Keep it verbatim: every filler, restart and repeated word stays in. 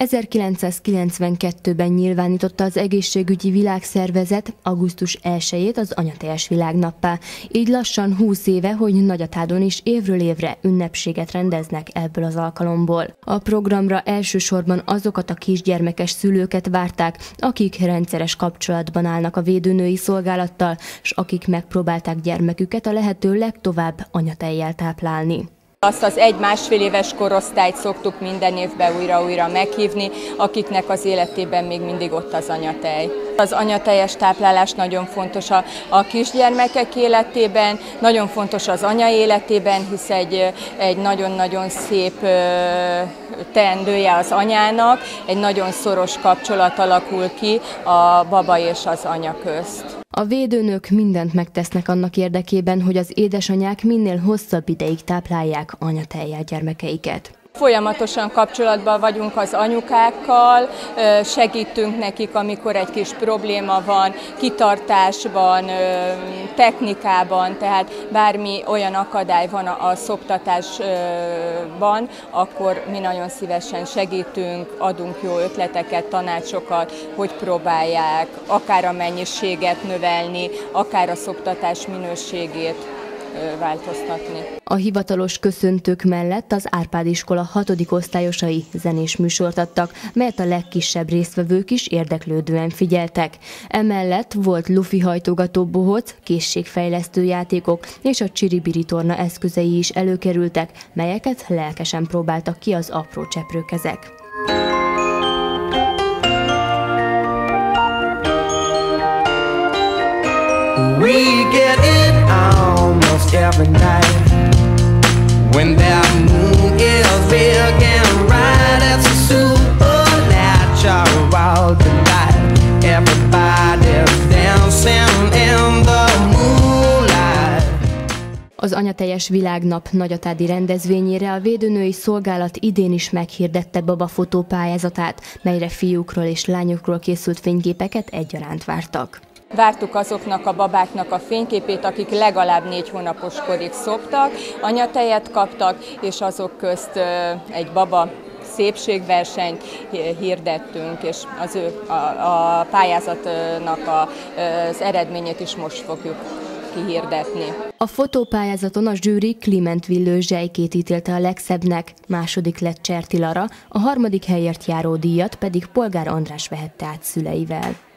ezerkilencszázkilencvenkettőben nyilvánította az Egészségügyi Világszervezet augusztus elsejét az Anyatejes világnappá. Így lassan húsz éve, hogy Nagyatádon is évről évre ünnepséget rendeznek ebből az alkalomból. A programra elsősorban azokat a kisgyermekes szülőket várták, akik rendszeres kapcsolatban állnak a védőnői szolgálattal, és akik megpróbálták gyermeküket a lehető legtovább anyatejjel táplálni. Azt az egy-másfél éves korosztályt szoktuk minden évben újra-újra meghívni, akiknek az életében még mindig ott az anyatej. Az anyatejes táplálás nagyon fontos a, a kisgyermekek életében, nagyon fontos az anya életében, hisz egy, egy nagyon-nagyon szép teendője az anyának, egy nagyon szoros kapcsolat alakul ki a baba és az anya közt. A védőnők mindent megtesznek annak érdekében, hogy az édesanyák minél hosszabb ideig táplálják anyatejjel gyermekeiket. Folyamatosan kapcsolatban vagyunk az anyukákkal, segítünk nekik, amikor egy kis probléma van, kitartásban, technikában, tehát bármi olyan akadály van a szoptatásban, akkor mi nagyon szívesen segítünk, adunk jó ötleteket, tanácsokat, hogy próbálják akár a mennyiséget növelni, akár a szoptatás minőségét változtatni. A hivatalos köszöntők mellett az Árpádiskola hatodik osztályosai zenés műsort adtak, mert a legkisebb résztvevők is érdeklődően figyeltek. Emellett volt lufi hajtogató bohóc, készségfejlesztő játékok és a csiribiri torna eszközei is előkerültek, melyeket lelkesen próbáltak ki az apró cseprőkezek. We get it almost every night when that moon is big and bright. It's a supernatural world tonight. Everybody's dancing in the moonlight. Az Anyatejes világnap nagyatádi rendezvényére a védőnői szolgálat idén is meghirdette babafotó pályázatát, melyre fiúkról és lányokról készült fényképeket egyaránt vártak. Vártuk azoknak a babáknak a fényképét, akik legalább négy hónapos korig szoptak, anyatejet kaptak, és azok közt egy baba szépségversenyt hirdettünk, és az ő, a, a pályázatnak a, az eredményét is most fogjuk kihirdetni. A fotópályázaton a zsűri Kliment Villőzsejkét ítélte a legszebbnek, második lett Cserti Lara, a harmadik helyért járó díjat pedig Polgár András vehette át szüleivel.